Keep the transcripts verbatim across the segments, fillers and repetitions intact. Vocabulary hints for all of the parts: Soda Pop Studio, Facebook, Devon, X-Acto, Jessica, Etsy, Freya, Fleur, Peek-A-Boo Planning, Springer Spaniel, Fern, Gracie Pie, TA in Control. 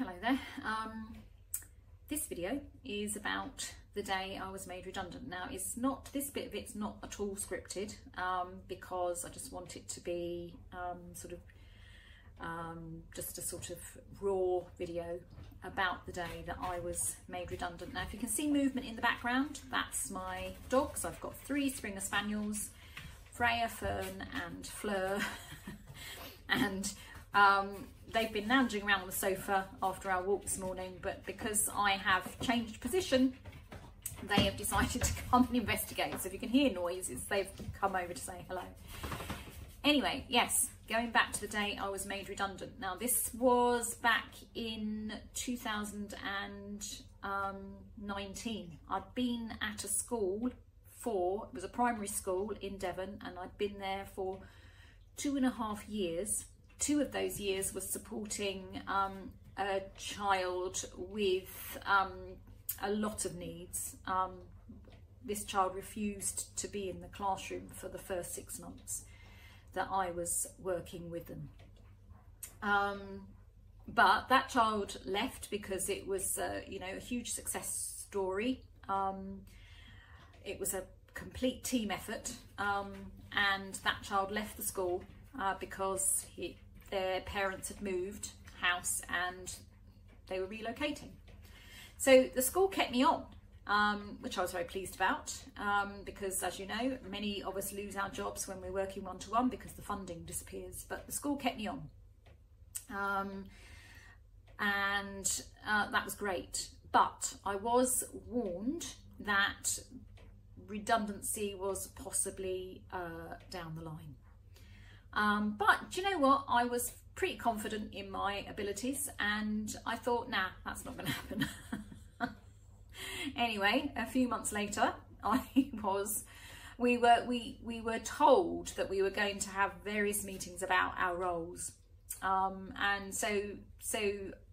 hello there. Um, this video is about the day I was made redundant. Now, it's not, this bit of it's not at all scripted, um, because I just want it to be um, sort of um, just a sort of raw video about the day that I was made redundant. Now, if you can see movement in the background, that's my dogs. I've got three Springer Spaniels, Freya, Fern and Fleur, and um, they've been lounging around on the sofa after our walk this morning, but because I have changed position, they have decided to come and investigate. So if you can hear noises, they've come over to say hello. Anyway, yes, going back to the day I was made redundant. Now, this was back in two thousand nineteen. I'd been at a school for, it was a primary school in Devon, and I'd been there for two and a half years. Two of those years was supporting um, a child with um, a lot of needs. Um, this child refused to be in the classroom for the first six months that I was working with them. Um, but that child left because it was, uh, you know, a huge success story. Um, it was a complete team effort, um, and that child left the school uh, because he, their parents had moved house and they were relocating. So the school kept me on, um, which I was very pleased about, um, because, as you know, many of us lose our jobs when we're working one-to-one because the funding disappears, but the school kept me on. Um, and uh, that was great. But I was warned that redundancy was possibly uh, down the line. Um, but do you know what? I was pretty confident in my abilities and I thought, nah, that's not going to happen. Anyway, a few months later, I was, we were, we, we were told that we were going to have various meetings about our roles. Um, and so, so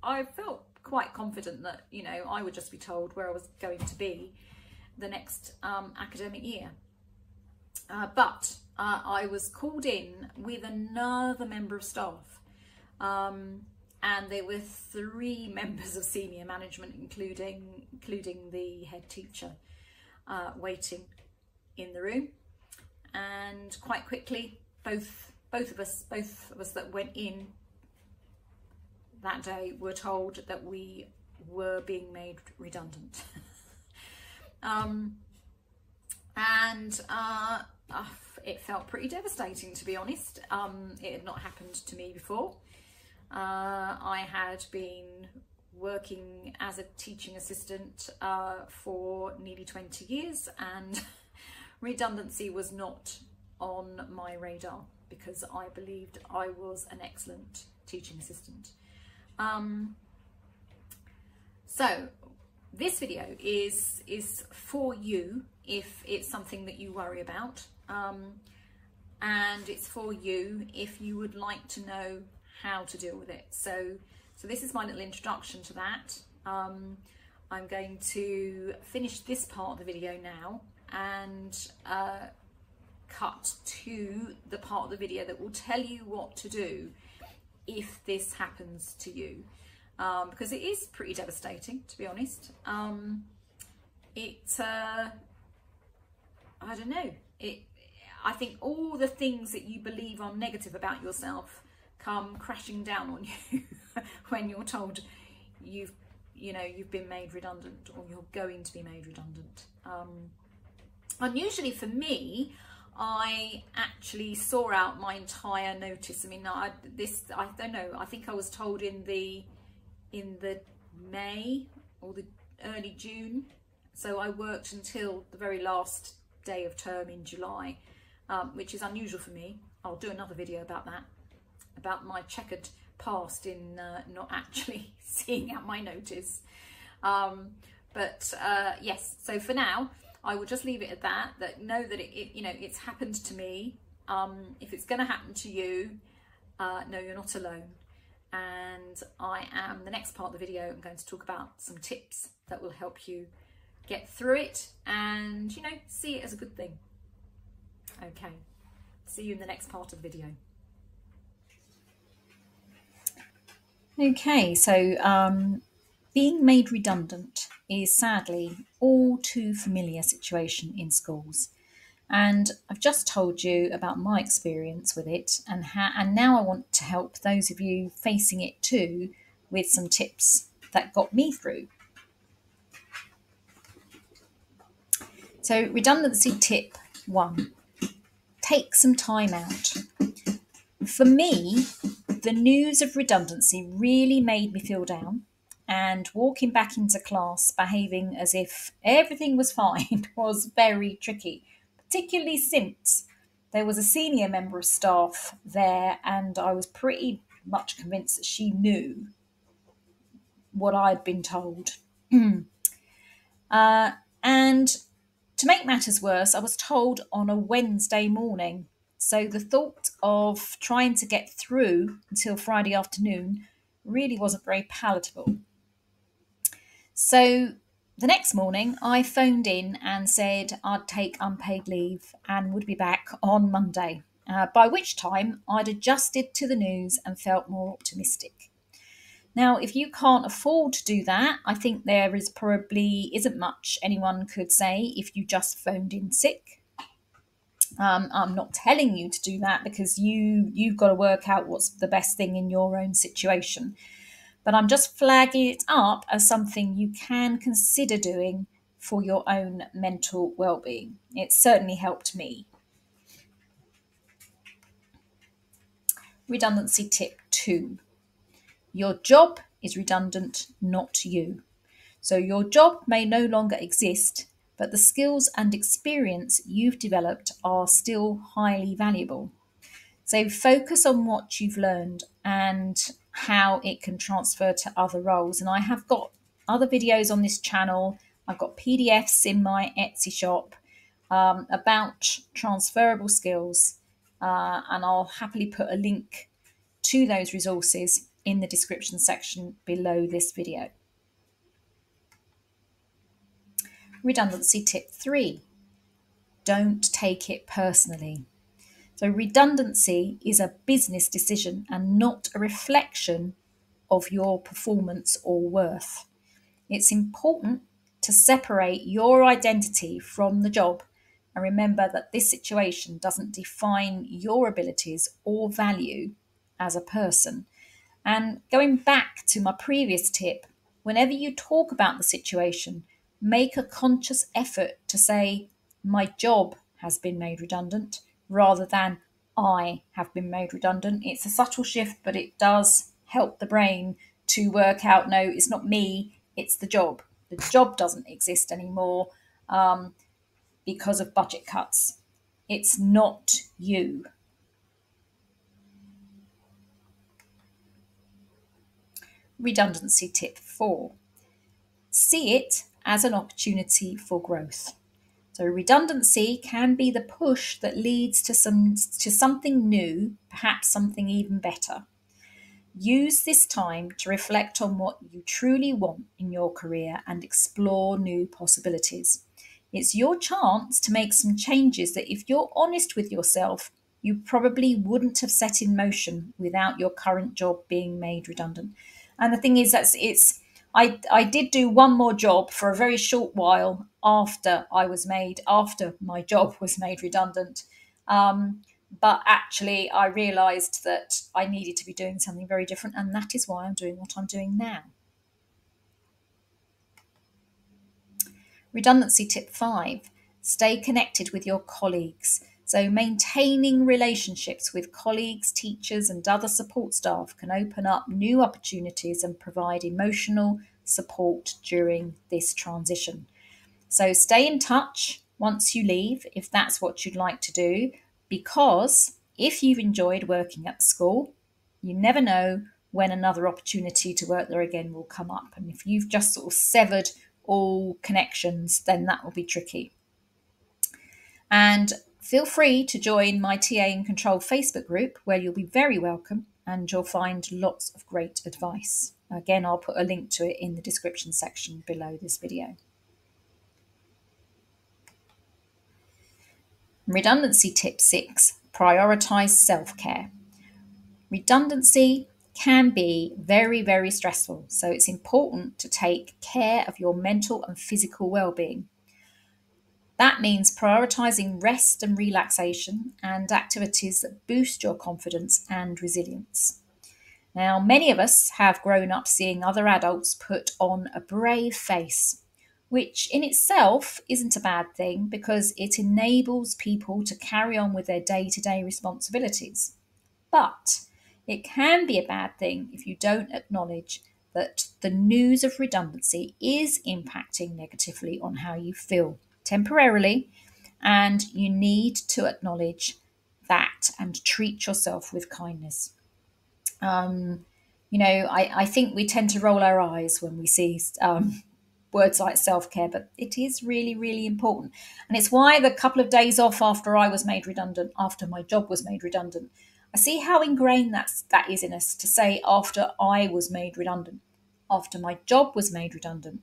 I felt quite confident that, you know, I would just be told where I was going to be the next um, academic year. Uh, but uh, I was called in with another member of staff. Um, and there were three members of senior management, including including the head teacher, uh, waiting in the room. And quite quickly, both both of us both of us that went in that day were told that we were being made redundant. um, and uh, it felt pretty devastating, to be honest. Um, it had not happened to me before. Uh, I had been working as a teaching assistant uh, for nearly twenty years, and redundancy was not on my radar because I believed I was an excellent teaching assistant. Um, so this video is, is for you if it's something that you worry about, um, and it's for you if you would like to know how to deal with it. So, so this is my little introduction to that. Um, I'm going to finish this part of the video now and uh, cut to the part of the video that will tell you what to do if this happens to you, um, because it is pretty devastating, to be honest. Um, it, uh, I don't know. It, I think all the things that you believe are negative about yourself come crashing down on you when you're told you've, you know, you've been made redundant or you're going to be made redundant. Um, unusually for me, I actually saw out my entire notice. I mean, I, this, I don't know, I think I was told in the, in the May or the early June. So I worked until the very last day of term in July, um, which is unusual for me. I'll do another video about that, about my checkered past in uh, not actually seeing out my notice. Um, but uh, yes, so for now, I will just leave it at that, that know that it, it you know, it's happened to me. Um, if it's gonna happen to you, uh, no, you're not alone. And I am, the next part of the video, I'm going to talk about some tips that will help you get through it and, you know, see it as a good thing. Okay, see you in the next part of the video. Okay, so um, being made redundant is sadly all too familiar situation in schools. And I've just told you about my experience with it, and how, and now I want to help those of you facing it too with some tips that got me through. So redundancy tip one, take some time out. For me, the news of redundancy really made me feel down, and walking back into class behaving as if everything was fine was very tricky. Particularly since there was a senior member of staff there and I was pretty much convinced that she knew what I'd been told. uh, and to make matters worse, I was told on a Wednesday morning. So the thought of trying to get through until Friday afternoon really wasn't very palatable. So the next morning, I phoned in and said I'd take unpaid leave and would be back on Monday, uh, by which time I'd adjusted to the news and felt more optimistic. Now, if you can't afford to do that, I think there is probably isn't much anyone could say if you just phoned in sick. Um, I'm not telling you to do that because you, you've got to work out what's the best thing in your own situation. But I'm just flagging it up as something you can consider doing for your own mental well-being. It certainly helped me. Redundancy tip two. Your job is redundant, not you. So your job may no longer exist, but the skills and experience you've developed are still highly valuable. So focus on what you've learned and how it can transfer to other roles. And I have got other videos on this channel. I've got P D Fs in my Etsy shop um, about transferable skills. Uh, and I'll happily put a link to those resources in the description section below this video. Redundancy tip three, don't take it personally. So redundancy is a business decision and not a reflection of your performance or worth. It's important to separate your identity from the job and remember that this situation doesn't define your abilities or value as a person. And going back to my previous tip, whenever you talk about the situation, make a conscious effort to say, my job has been made redundant, rather than I have been made redundant. It's a subtle shift, but it does help the brain to work out, no, it's not me, it's the job. The job doesn't exist anymore um, because of budget cuts. It's not you. Redundancy tip four, see it as an opportunity for growth. So redundancy can be the push that leads to some to something new, perhaps something even better. Use this time to reflect on what you truly want in your career and explore new possibilities. It's your chance to make some changes that, if you're honest with yourself, you probably wouldn't have set in motion without your current job being made redundant. And the thing is that it's I, I did do one more job for a very short while after I was made, after my job was made redundant. Um, but actually, I realised that I needed to be doing something very different, and that is why I'm doing what I'm doing now. Redundancy tip five, stay connected with your colleagues. So maintaining relationships with colleagues, teachers and other support staff can open up new opportunities and provide emotional support during this transition. So stay in touch once you leave if that's what you'd like to do, because if you've enjoyed working at the school, you never know when another opportunity to work there again will come up. And if you've just sort of severed all connections, then that will be tricky. And feel free to join my T A in Control Facebook group, where you'll be very welcome and you'll find lots of great advice. Again, I'll put a link to it in the description section below this video. Redundancy tip six, prioritise self-care. Redundancy can be very, very stressful. So it's important to take care of your mental and physical well-being. That means prioritizing rest and relaxation and activities that boost your confidence and resilience. Now, many of us have grown up seeing other adults put on a brave face, which in itself isn't a bad thing because it enables people to carry on with their day-to-day responsibilities. But it can be a bad thing if you don't acknowledge that the news of redundancy is impacting negatively on how you feel temporarily, and you need to acknowledge that and treat yourself with kindness. Um, you know, I, I think we tend to roll our eyes when we see um, words like self-care, but it is really, really important. And it's why the couple of days off after I was made redundant, after my job was made redundant, I see how ingrained that's, that is in us to say after I was made redundant, after my job was made redundant.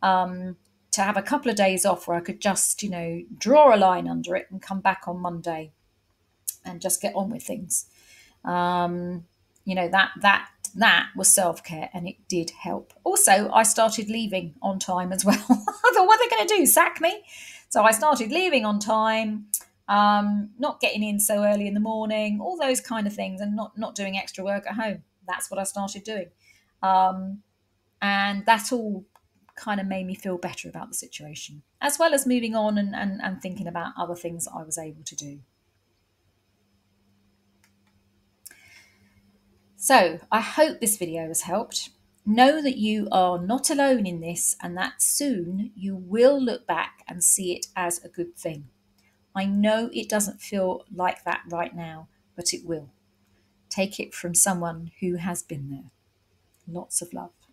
Um, to have a couple of days off where I could just, you know, draw a line under it and come back on Monday and just get on with things. Um, you know, that, that, that was self-care and it did help. Also, I started leaving on time as well. I thought, what are they going to do, sack me? So I started leaving on time, um, not getting in so early in the morning, all those kind of things, and not, not doing extra work at home. That's what I started doing. Um, and that's all kind of made me feel better about the situation, as well as moving on and, and, and thinking about other things I was able to do. So I hope this video has helped. Know that you are not alone in this and that soon you will look back and see it as a good thing. I know it doesn't feel like that right now, but it will. Take it from someone who has been there. Lots of love.